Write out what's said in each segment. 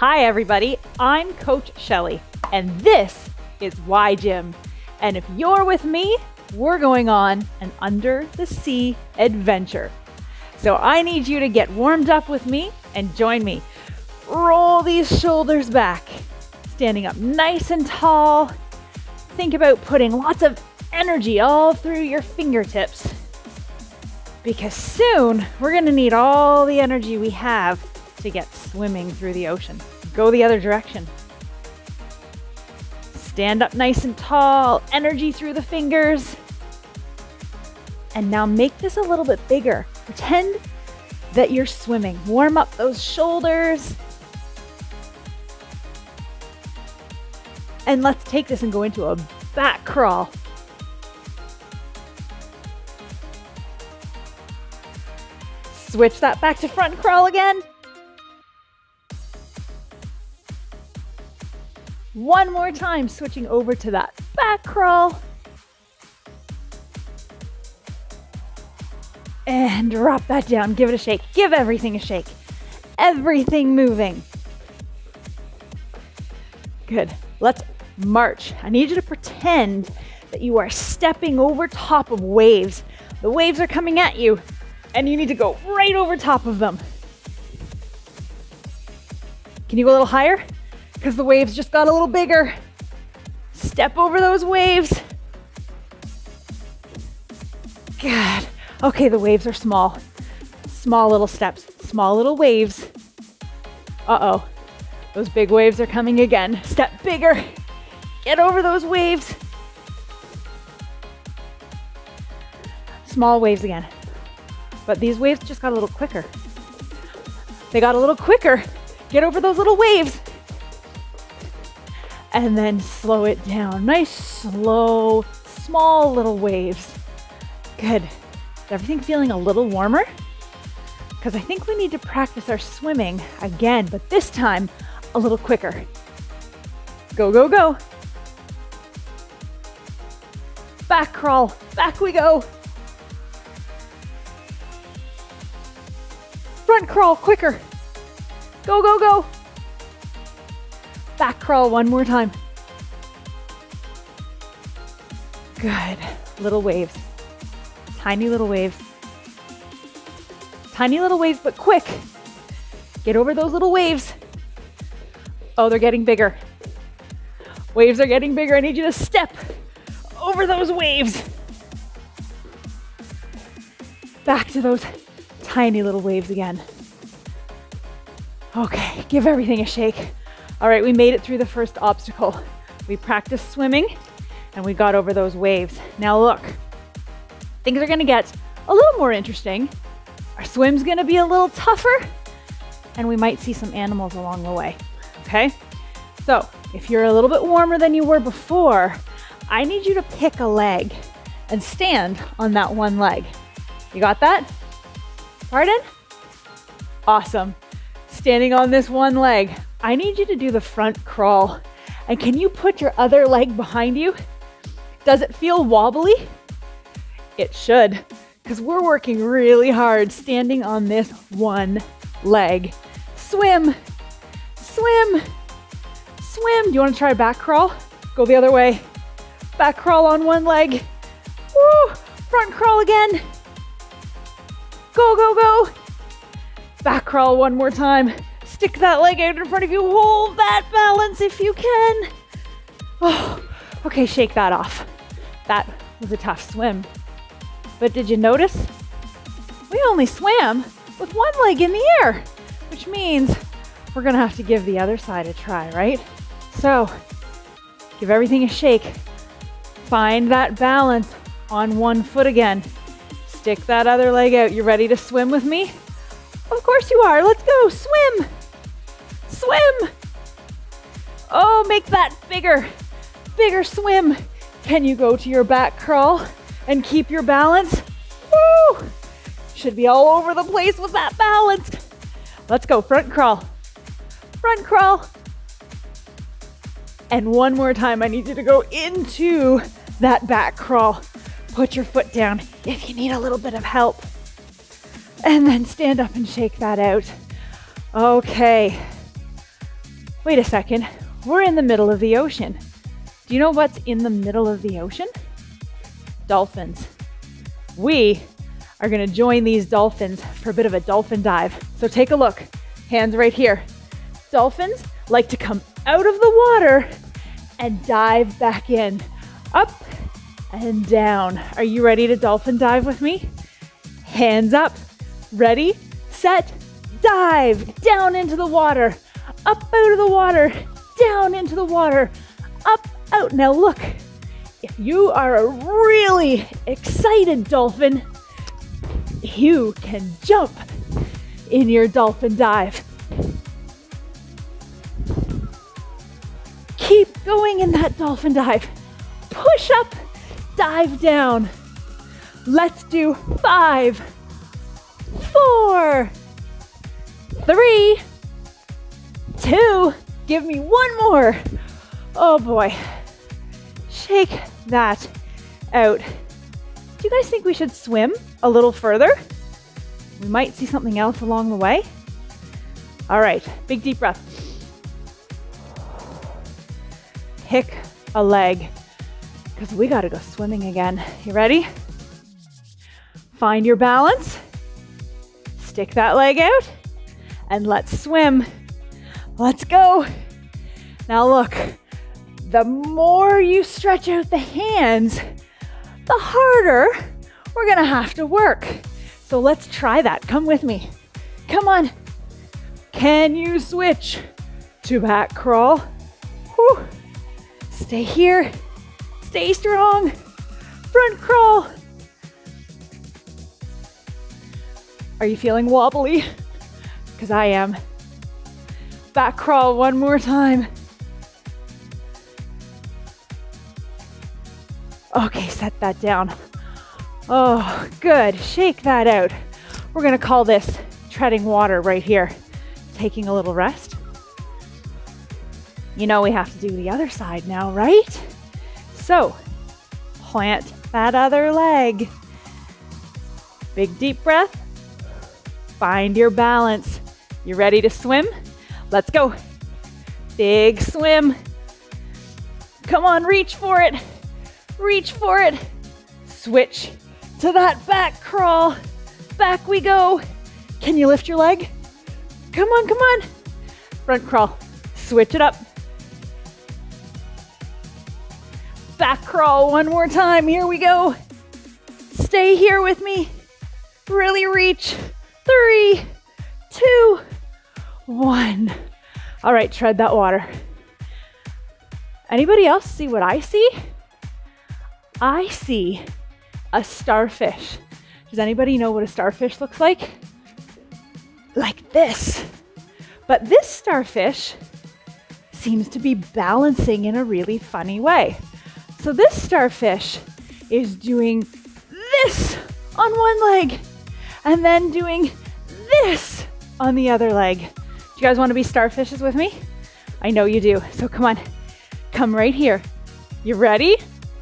Hi everybody, I'm Coach Shelley, and this is Why Gym. And if you're with me, we're going on an under the sea adventure. So I need you to get warmed up with me and join me. Roll these shoulders back, standing up nice and tall. Think about putting lots of energy all through your fingertips, because soon we're gonna need all the energy we have to get swimming through the ocean. Go the other direction. Stand up nice and tall, energy through the fingers. And now make this a little bit bigger. Pretend that you're swimming. Warm up those shoulders. And let's take this and go into a back crawl. Switch that back to front crawl again. One more time, switching over to that back crawl. And drop that down, give it a shake. Give everything a shake. Everything moving. Good, let's march. I need you to pretend that you are stepping over top of waves. The waves are coming at you and you need to go right over top of them. Can you go a little higher? Because the waves just got a little bigger. Step over those waves. Good. Okay, the waves are small. Small little steps, small little waves. Uh-oh, those big waves are coming again. Step bigger, get over those waves. Small waves again. But these waves just got a little quicker. They got a little quicker. Get over those little waves. And then slow it down. Nice, slow, small little waves. Good. Is everything feeling a little warmer? Because I think we need to practice our swimming again, but this time a little quicker. Go, go, go. Back crawl, back we go. Front crawl, quicker. Go, go, go. Back crawl one more time. Good. Little waves. Tiny little waves. Tiny little waves, but quick. Get over those little waves. Oh, they're getting bigger. Waves are getting bigger. I need you to step over those waves. Back to those tiny little waves again. Okay, give everything a shake. All right, we made it through the first obstacle. We practiced swimming and we got over those waves. Now look, things are gonna get a little more interesting. Our swim's gonna be a little tougher and we might see some animals along the way, okay? So if you're a little bit warmer than you were before, I need you to pick a leg and stand on that one leg. You got that? Pardon? Awesome. Standing on this one leg. I need you to do the front crawl. And can you put your other leg behind you? Does it feel wobbly? It should, because we're working really hard standing on this one leg. Swim, swim, swim. Do you want to try a back crawl? Go the other way. Back crawl on one leg. Woo! Front crawl again. Go, go, go. Back crawl one more time. Stick that leg out in front of you. Hold that balance if you can. Oh, okay, shake that off. That was a tough swim. But did you notice? We only swam with one leg in the air, which means we're gonna have to give the other side a try, right? So give everything a shake. Find that balance on one foot again. Stick that other leg out. You ready to swim with me? Of course you are. Let's go. Swim. Swim! Oh, make that bigger, bigger swim. Can you go to your back crawl and keep your balance? Woo! Should be all over the place with that balance. Let's go, front crawl. Front crawl. And one more time, I need you to go into that back crawl. Put your foot down if you need a little bit of help. And then stand up and shake that out. Okay. Wait a second, we're in the middle of the ocean. Do you know what's in the middle of the ocean? Dolphins. We are gonna join these dolphins for a bit of a dolphin dive. So take a look, hands right here. Dolphins like to come out of the water and dive back in, up and down. Are you ready to dolphin dive with me? Hands up, ready, set, dive, down into the water, up out of the water, down into the water, up, out. Now look, if you are a really excited dolphin, you can jump in your dolphin dive. Keep going in that dolphin dive. Push up, dive down. Let's do 5, 4, 3, 2, give me one more. Oh boy, shake that out. Do you guys think we should swim a little further? We might see something else along the way. All right, big deep breath. Pick a leg, because we gotta go swimming again. You ready? Find your balance, stick that leg out, and let's swim. Let's go. Now look, the more you stretch out the hands, the harder we're gonna have to work. So let's try that. Come with me. Come on. Can you switch to back crawl? Whew. Stay here. Stay strong. Front crawl. Are you feeling wobbly? Because I am. Back crawl one more time. Okay, set that down. Oh, good, shake that out. We're gonna call this treading water right here. Taking a little rest. You know we have to do the other side now, right? So, plant that other leg. Big deep breath. Find your balance. You ready to swim? Let's go. Big swim. Come on, reach for it. Reach for it. Switch to that back crawl. Back we go. Can you lift your leg? Come on, come on. Front crawl. Switch it up. Back crawl one more time. Here we go. Stay here with me. Really reach. 3, 2, 1. All right, tread that water. Anybody else see what I see? I see a starfish. Does anybody know what a starfish looks like? Like this. But this starfish seems to be balancing in a really funny way. So this starfish is doing this on one leg and then doing this on the other leg. Do you guys want to be starfishes with me? I know you do. So come on, come right here. You ready?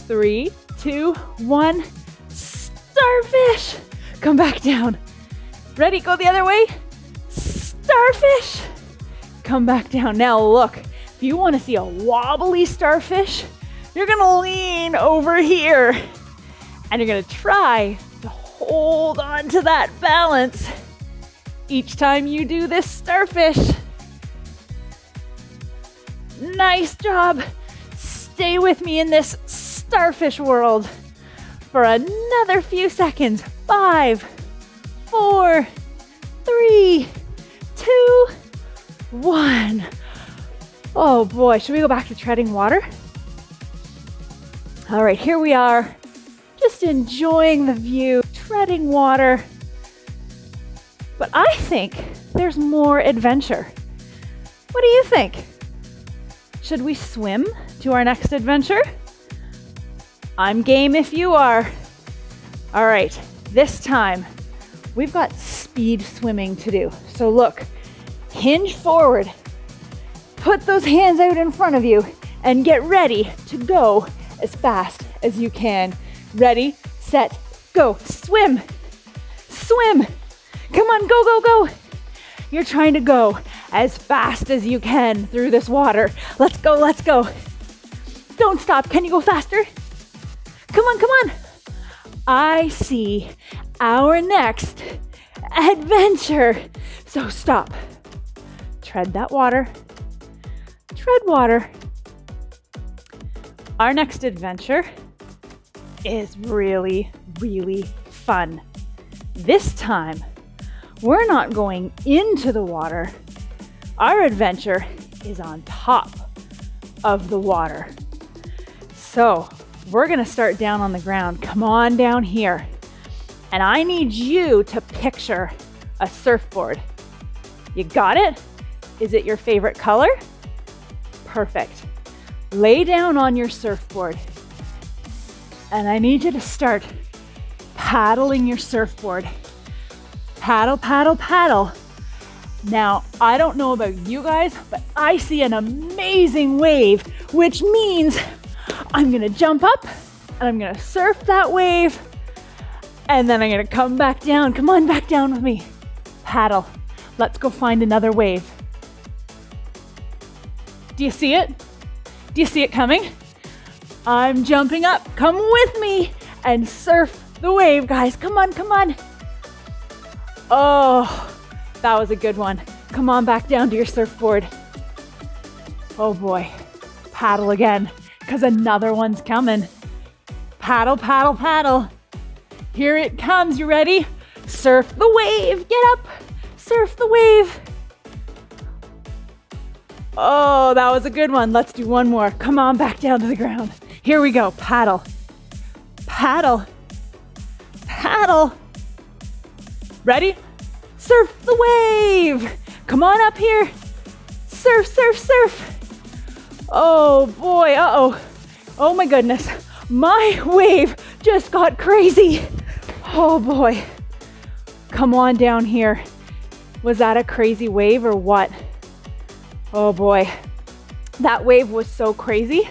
3, 2, 1, starfish. Come back down. Ready, go the other way. Starfish. Come back down. Now look, if you want to see a wobbly starfish, you're gonna lean over here and you're gonna try to hold on to that balance each time you do this starfish. Nice job. Stay with me in this starfish world for another few seconds. 5, 4, 3, 2, 1. Oh boy, should we go back to treading water? All right, here we are. Just enjoying the view, treading water. But I think there's more adventure. What do you think? Should we swim to our next adventure? I'm game if you are. All right, this time we've got speed swimming to do. So look, hinge forward, put those hands out in front of you and get ready to go as fast as you can. Ready, set, go. Swim, swim. Come on, go, go, go. You're trying to go as fast as you can through this water. Let's go, let's go. Don't stop. Can you go faster? Come on, come on. I see our next adventure. So stop. Tread that water. Tread water. Our next adventure is really, really fun. This time, we're not going into the water. Our adventure is on top of the water. So we're gonna start down on the ground. Come on down here. And I need you to picture a surfboard. You got it? Is it your favorite color? Perfect. Lay down on your surfboard. And I need you to start paddling your surfboard. Paddle, paddle, paddle. Now, I don't know about you guys, but I see an amazing wave, which means I'm gonna jump up and I'm gonna surf that wave and then I'm gonna come back down. Come on, back down with me. Paddle. Let's go find another wave. Do you see it? Do you see it coming? I'm jumping up. Come with me and surf the wave, guys. Come on, come on. Oh, that was a good one. Come on back down to your surfboard. Oh boy, paddle again, because another one's coming. Paddle, paddle, paddle. Here it comes, you ready? Surf the wave, get up, surf the wave. Oh, that was a good one. Let's do one more. Come on back down to the ground. Here we go, paddle, paddle, paddle. Ready? Surf the wave. Come on up here. Surf, surf, surf. Oh boy, uh-oh. Oh my goodness. My wave just got crazy. Oh boy. Come on down here. Was that a crazy wave or what? Oh boy. That wave was so crazy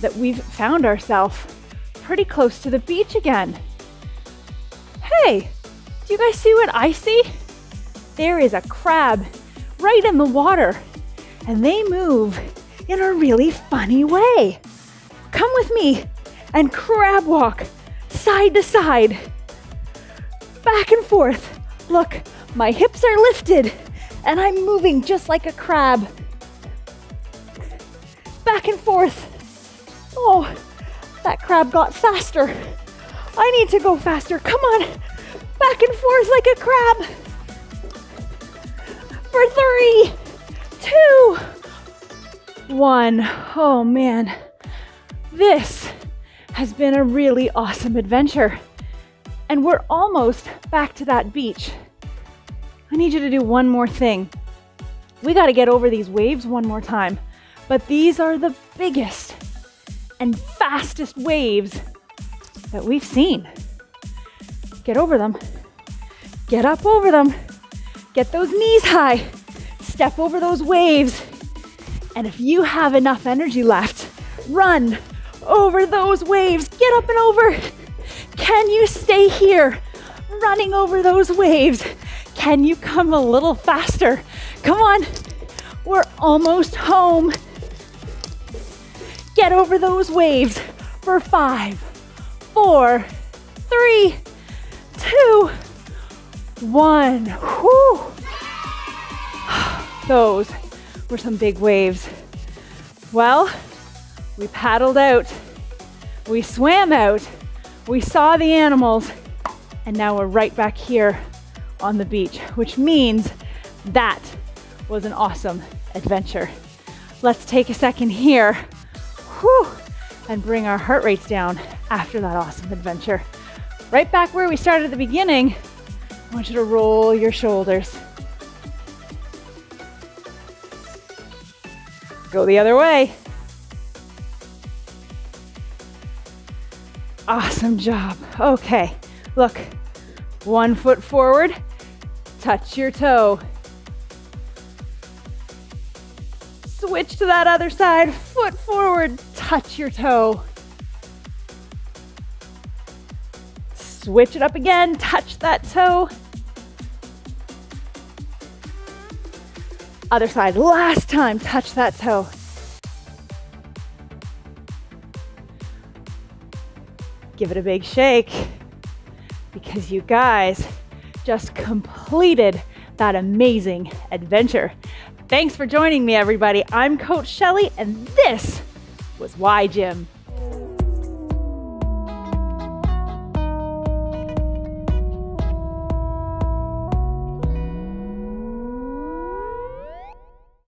that we've found ourselves pretty close to the beach again. Hey. Do you guys see what I see? There is a crab right in the water and they move in a really funny way. Come with me and crab walk side to side, back and forth. Look, my hips are lifted and I'm moving just like a crab. Back and forth. Oh, that crab got faster. I need to go faster. Come on. Back and forth like a crab. For 3, 2, 1. Oh man, this has been a really awesome adventure. And we're almost back to that beach. I need you to do one more thing. We got to get over these waves one more time, but these are the biggest and fastest waves that we've seen. Get over them, get up over them, get those knees high, step over those waves. And if you have enough energy left, run over those waves, get up and over. Can you stay here running over those waves? Can you come a little faster? Come on, we're almost home. Get over those waves for 5, 4, 3, 2, 1. Whew. Those were some big waves. Well, we paddled out, we swam out, we saw the animals, and now we're right back here on the beach, which means that was an awesome adventure. Let's take a second here, whew, and bring our heart rates down after that awesome adventure. Right back where we started at the beginning, I want you to roll your shoulders. Go the other way. Awesome job. Okay, look, 1 foot forward, touch your toe. Switch to that other side, foot forward, touch your toe. Switch it up again, touch that toe. Other side, last time, touch that toe. Give it a big shake because you guys just completed that amazing adventure. Thanks for joining me, everybody. I'm Coach Shelley, and this was Why Gym.